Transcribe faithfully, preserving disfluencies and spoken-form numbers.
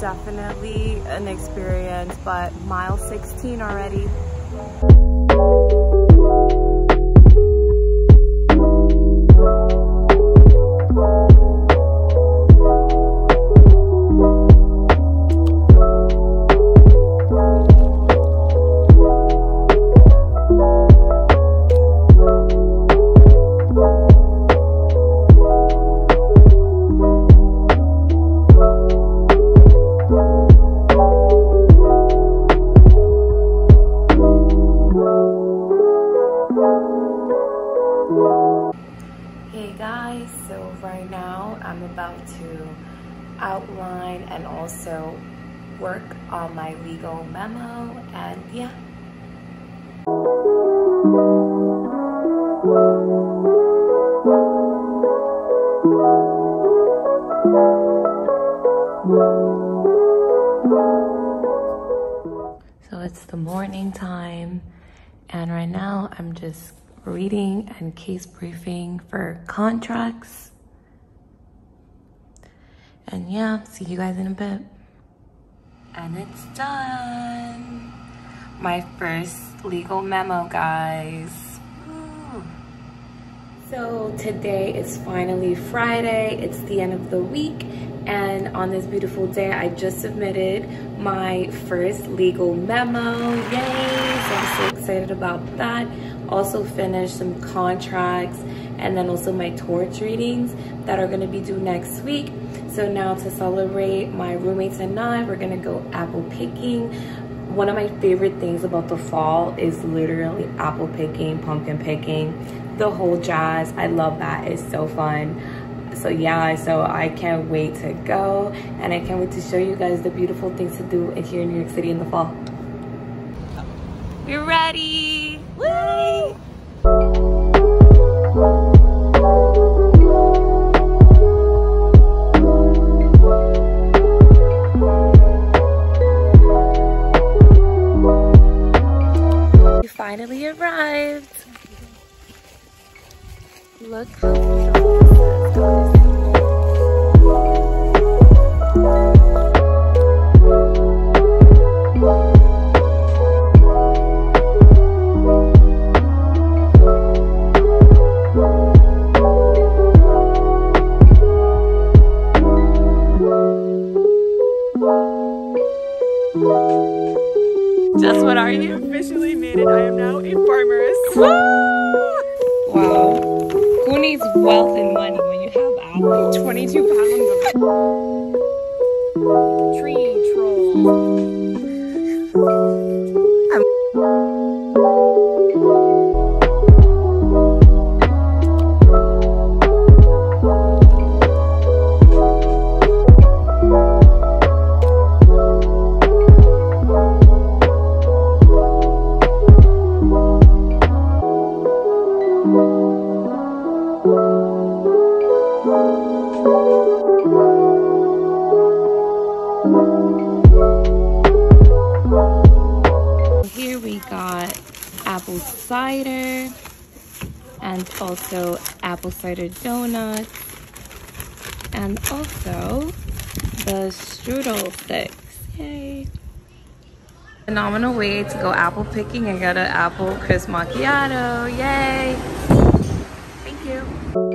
Definitely an experience, but mile sixteen already. Outline and also work on my legal memo, and yeah. So it's the morning time, and right now I'm just reading and case briefing for contracts. And yeah, see you guys in a bit. And it's done. My first legal memo, guys. Ooh. So today is finally Friday. It's the end of the week. And on this beautiful day, I just submitted my first legal memo. Yay, so I'm so excited about that. Also finished some contracts and then also my torch readings that are gonna be due next week. So now to celebrate, my roommates and I, we're gonna go apple picking. One of my favorite things about the fall is literally apple picking, pumpkin picking, the whole jazz. I love that, it's so fun. So yeah, so I can't wait to go, and I can't wait to show you guys the beautiful things to do here in New York City in the fall. We're ready, woo! Finally arrived. Look how beautiful. Just what are you? Officially made it. I am now a farmeress. Wow. Who needs wealth and money when you have apples? twenty-two pounds of tree trolls. I'm cider and also apple cider donuts and also the strudel sticks. Yay! Phenomenal way to go apple picking and get an apple crisp macchiato. Yay! Thank you.